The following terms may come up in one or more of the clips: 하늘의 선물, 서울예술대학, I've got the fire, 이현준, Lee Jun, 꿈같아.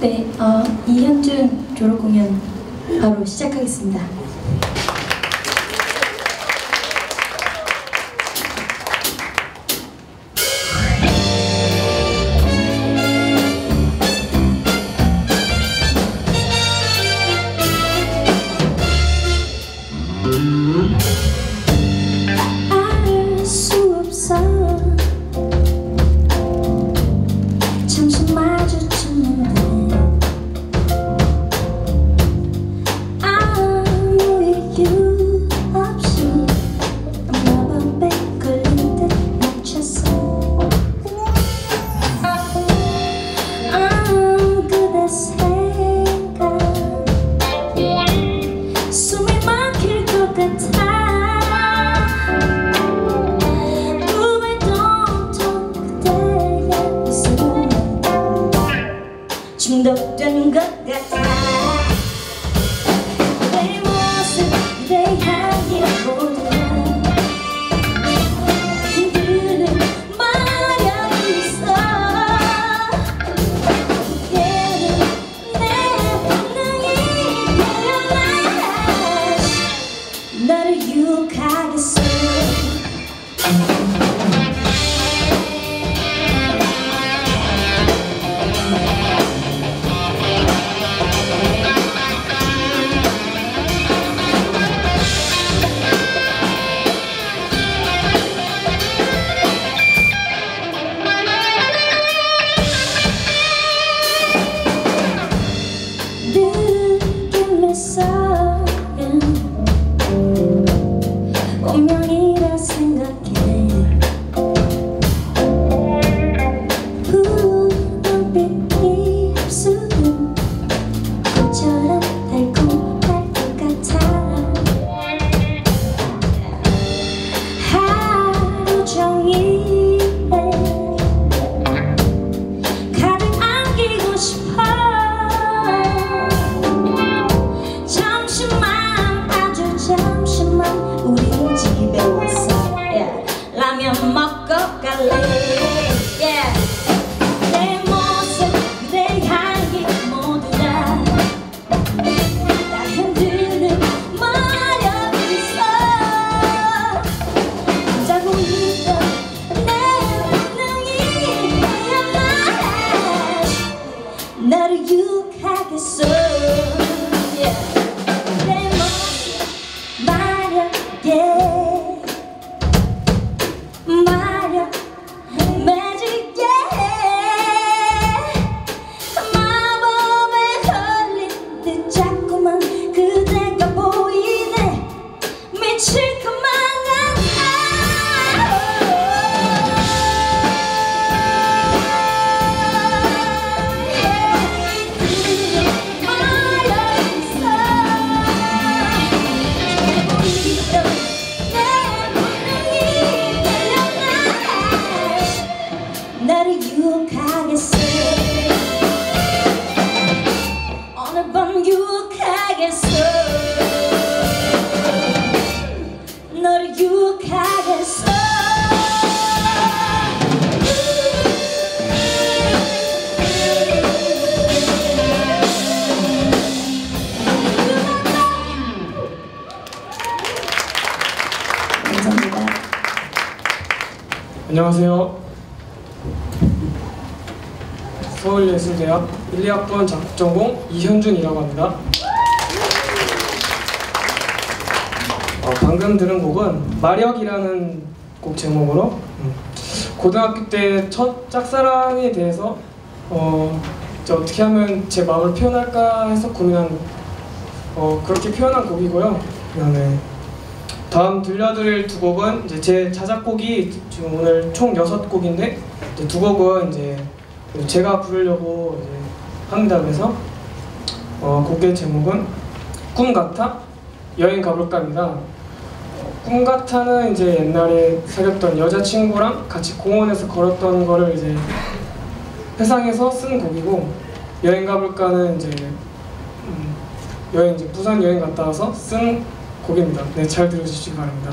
네, 이현준 졸업 공연 바로 시작하겠습니다. 알 수 없어 잠시 마주쳤는데 중독된 것 같아. 내 모습 내 향기를 보다 힘든 마냥 있어. 얘는 내 본능이 일어나 너를 유혹하겠어. 운명이라 생각해. 푸른빛 입술은 꽃처럼 달콤할 것 같아. 하루 종일 가득 안기고 싶어. 잠시만, 아주 잠시만 우리 집에 왔어. Yeah. 라면 먹고 갈래. Yeah. 내 모습 그대 향기 모두 다 나 흔드는 마력이 있어. 자고 있던 내 본능이 일어나 나를 유혹하겠어. 감사합니다. 안녕하세요. 서울예술대학 1, 2학번 작곡전공 이현준이라고 합니다. 방금 들은 곡은 마력이라는 곡 제목으로 고등학교 때 첫 짝사랑에 대해서 어떻게 하면 제 마음을 표현할까 해서 고민한 그렇게 표현한 곡이고요. 네. 다음 들려드릴 두 곡은 이제 제 자작곡이 지금 오늘 총 6곡인데 두 곡은 이제 제가 부르려고 이제 합니다. 그래서 곡의 제목은 꿈같아, 여행 가볼까입니다. 꿈같아는 이제 옛날에 사귀었던 여자친구랑 같이 공원에서 걸었던 거를 이제 회상해서 쓴 곡이고, 여행 가볼까는 이제 부산 여행 갔다 와서 쓴 곡입니다. 네, 잘 들어주시기 바랍니다.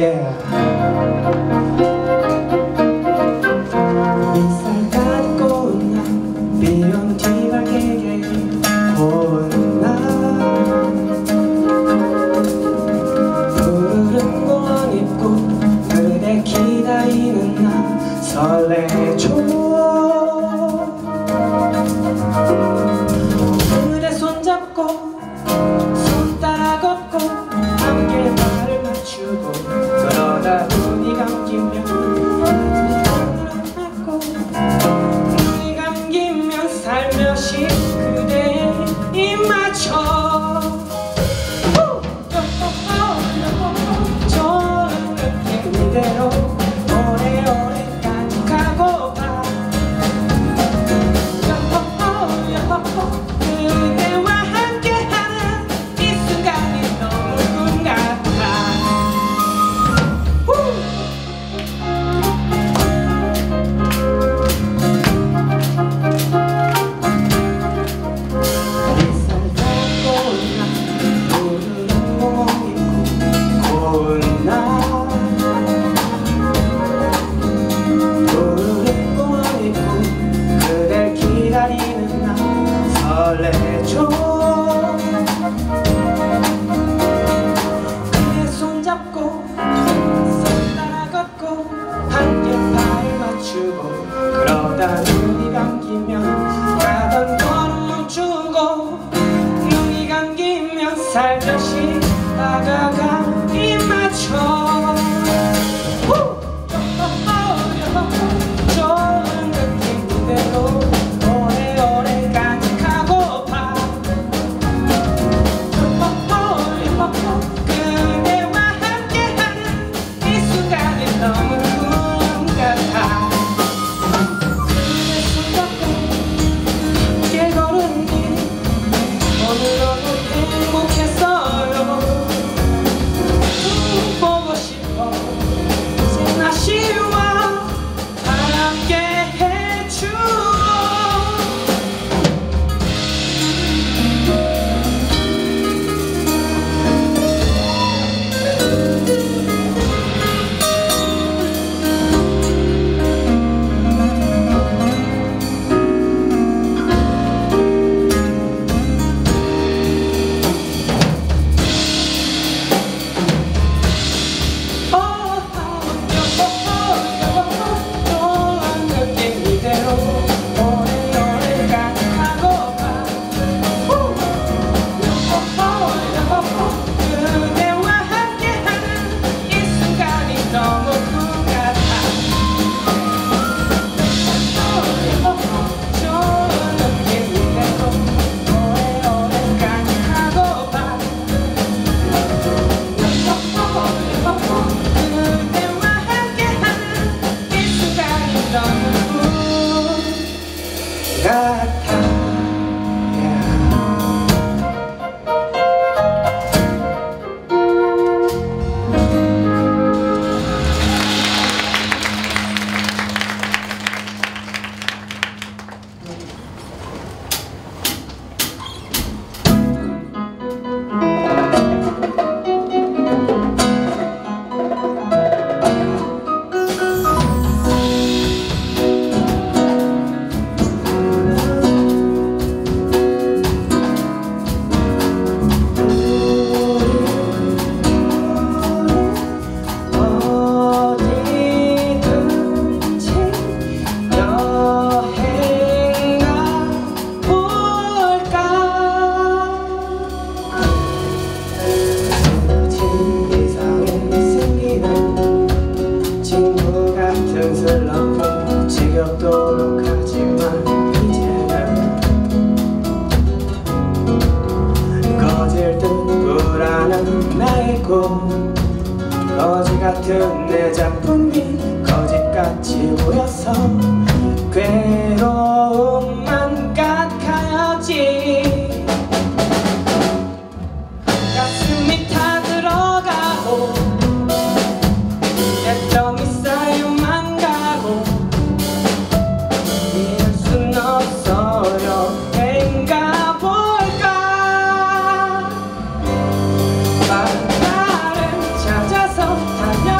찾아서 다녀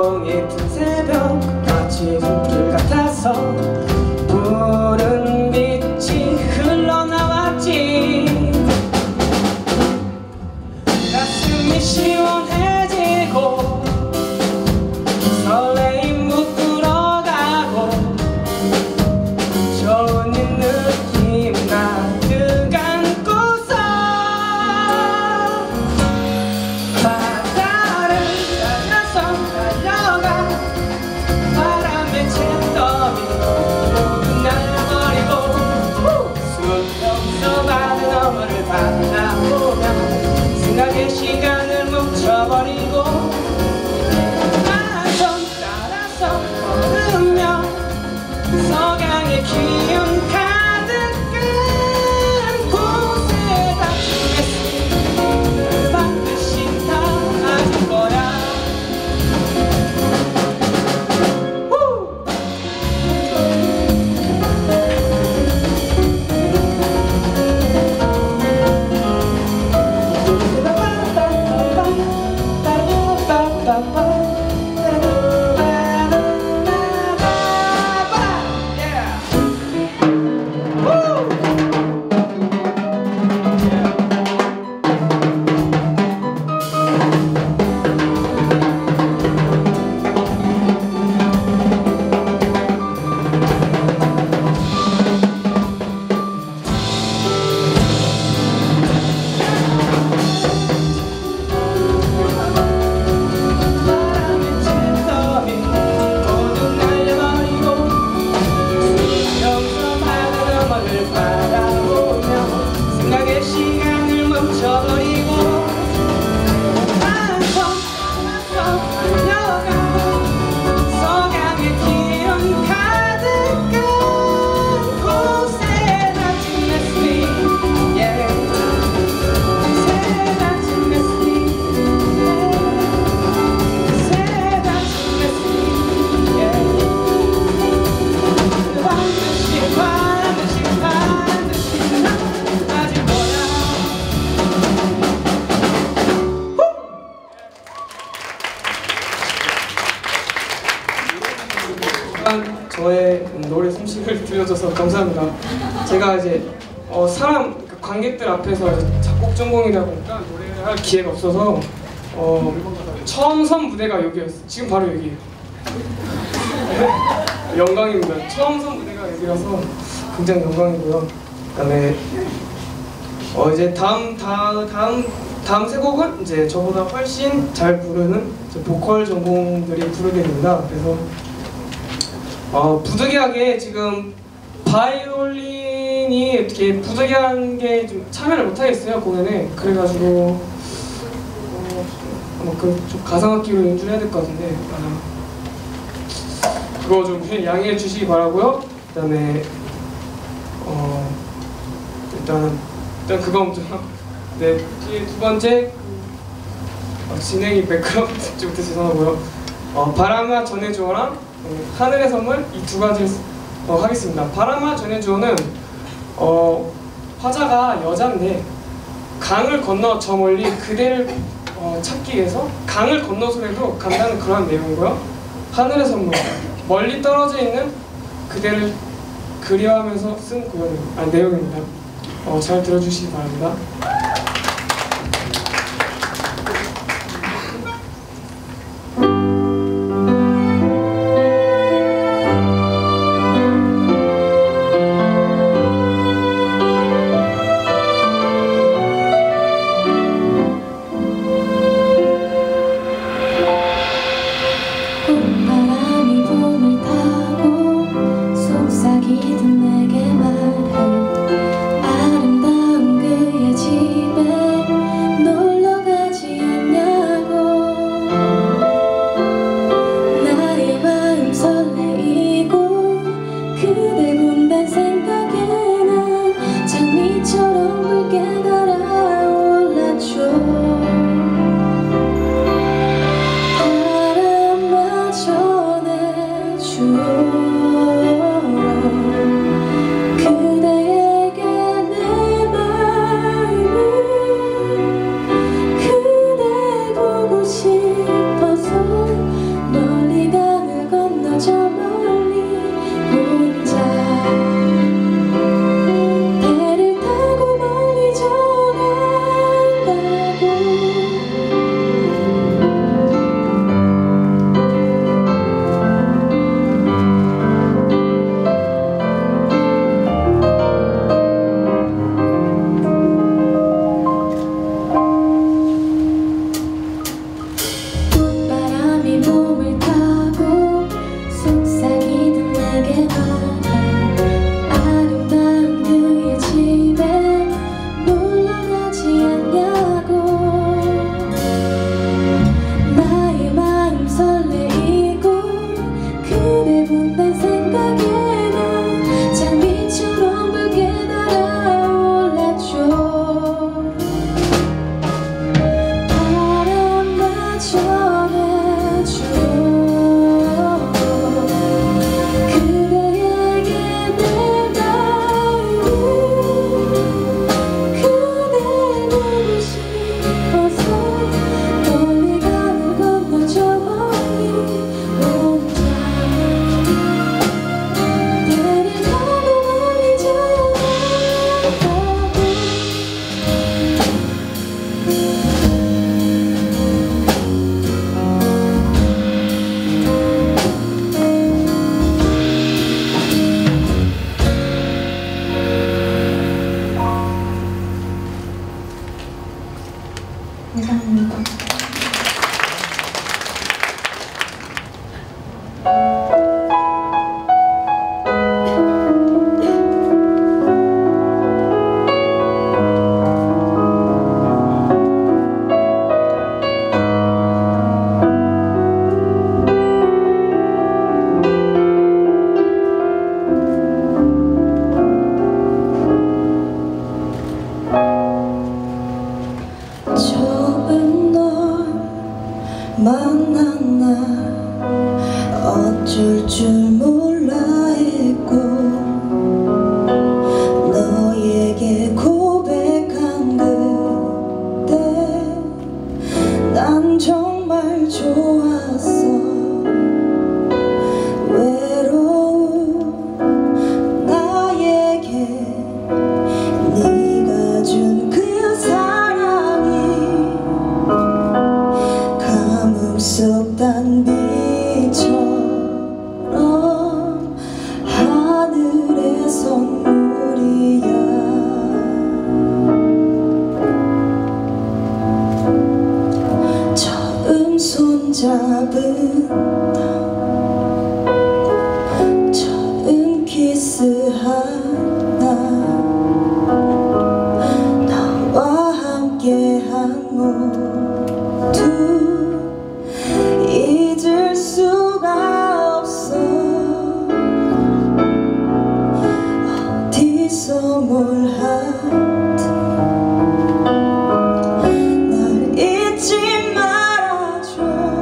조용히 든 새벽 같이 숲길 같아서 푸른 빛이 흘러나왔지. 가슴이 시원해지고 설레임 무끄러가고 좋은 느낌 나득 안고서 바다를 따라서 달려가 바람에 잿더미 모두 날아버리고 숨겨서 바다 너머를 바라보며 생각의 시간을 멈춰버리고 서강의 기운 가득한 곳에 다 주겠으니 반드시 다 아는 거야. 후! 저의 노래 솜씨를 들려줘서 감사합니다. 제가 이제 관객들 앞에서 작곡 전공이다 보니까 노래를 할 기회가 없어서 처음 선 무대가 여기였어요. 지금 바로 여기예요. 영광입니다. 처음 선 무대가 여기라서 굉장히 영광이고요. 그다음에 이제 다음 세 곡은 이제 저보다 훨씬 잘 부르는 보컬 전공들이 부르게 됩니다. 그래서 부득이하게 지금 바이올린이 어떻게 부득이한 게 좀 참여를 못하겠어요, 공연에. 그래가지고 좀 가상악기로 연주를 해야 될 것 같은데 그거 좀 양해해 주시기 바라고요. 그다음에 일단 그거 먼저. 네, 두 번째 진행이 매끄럽지 못해 죄송하고요. 바람아 전해주어랑 하늘의 선물, 이 두 가지를 하겠습니다. 바람아 전해주어는 화자가 여잔데 강을 건너 저 멀리 그대를 찾기 위해서 강을 건너서라도 간다는 그런 내용이고요. 하늘의 선물, 멀리 떨어져 있는 그대를 그리워하면서 쓴 내용입니다. 잘 들어주시기 바랍니다. 내게 말해 아름다운 그의 집 만난 날 어쩔 줄 몰라 했고 너에게 고백한 그때 난 정말 좋았어. 외로운 나에게 네가 준 그 사랑이 가뭄 속 단비처럼 하늘의 선물이야. 처음 손잡은 너, 처음 키스한 나, 너와 함께한 모두 잊을 수가 없어. 어디서 뭘 하든 날 잊지 말아줘.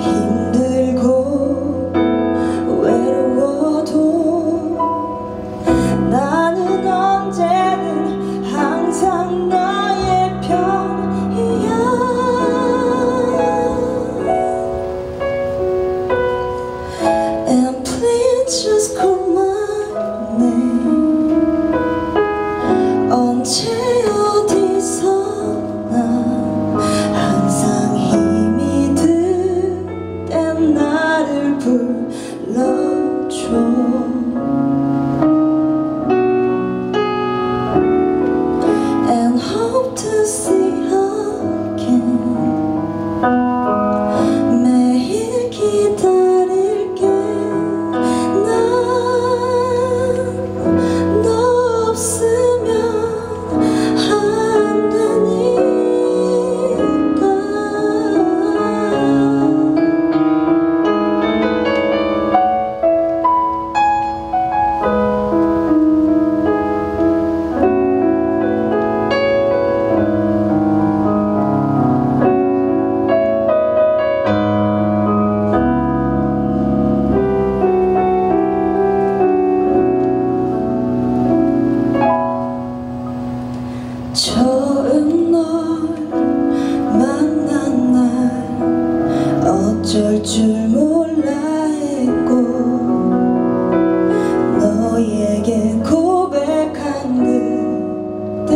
힘들고 외로워도 나는 언제든 항상 너의 편이야. Just call my name. 언제 어디서나 항상 힘이 들 땐 나를 불러줘. And hope to see again. 매일 기다려. 처음 널 만난 날 어쩔 줄 몰라 했고 너에게 고백한 그때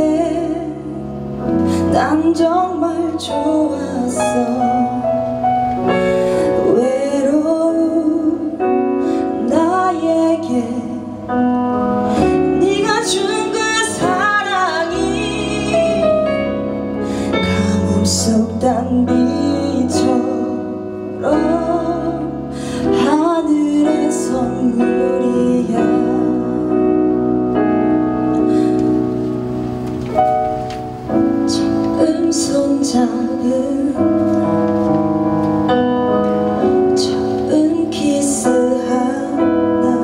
난 정말 좋았어. 외로운 나에게 네가 준 속 단비처럼 하늘의 선물이야. 처음 손잡은 나, 처음 키스한 나,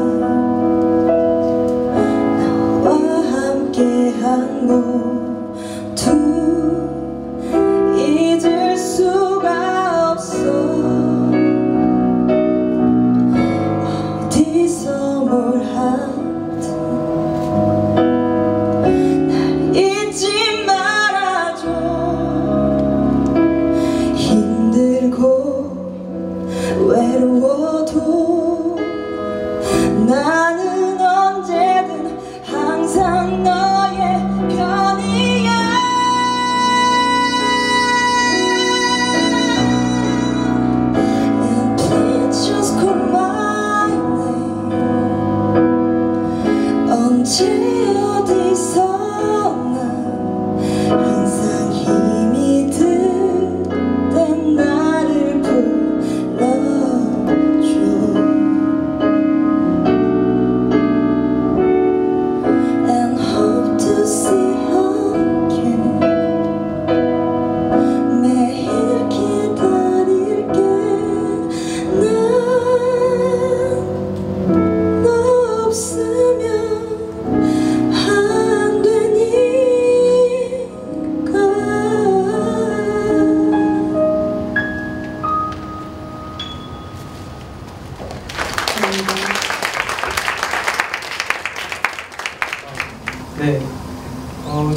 너와 함께한 모두 날 잊지 말아줘.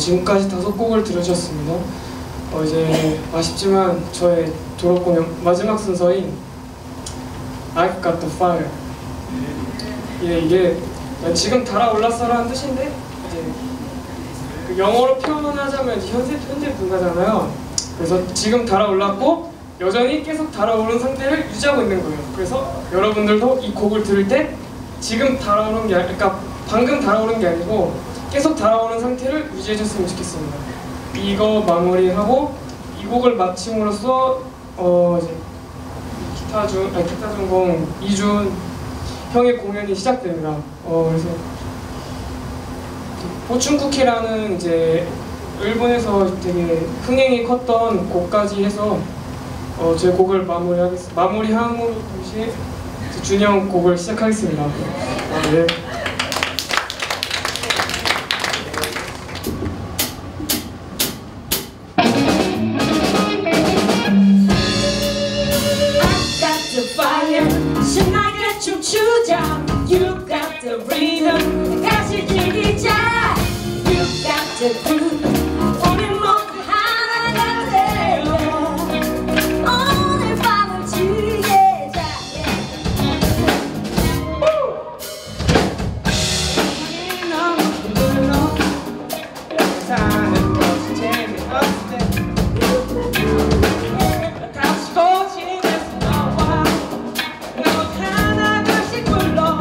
지금까지 5곡을 들으셨습니다. 이제 아쉽지만 저의 졸업공연 마지막 순서인 I've got the fire. 예, 이게 지금 달아올랐어라는 뜻인데 이제 그 영어로 표현하자면 현재 분사잖아요. 그래서 지금 달아올랐고 여전히 계속 달아오른 상태를 유지하고 있는 거예요. 그래서 여러분들도 이 곡을 들을 때 지금 달아오른 게 그러니까 방금 달아오른 게 아니고 계속 달아오는 상태를 유지해줬으면 좋겠습니다. 이거 마무리하고 이 곡을 마침으로써 이제 기타 전공 이준 형의 공연이 시작됩니다. 그래서 보춘쿠키라는 이제 일본에서 되게 흥행이 컸던 곡까지 해서 제 곡을 마무리하겠습니다. 마무리함으로 동시에 준이 형 곡을 시작하겠습니다. 네. You've got the rhythm, 같이 즐기자. You've got the groove, 우리 모두 하나가 돼요. 오늘 밤을 즐기자. 우리 너무 힘들어 사는 것이 재미없대. 다시 고집에서 나와 너 하나같이 불러.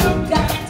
You've got